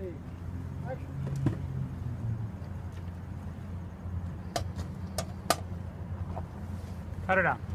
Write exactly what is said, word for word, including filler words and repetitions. Ready, action. Cut it down.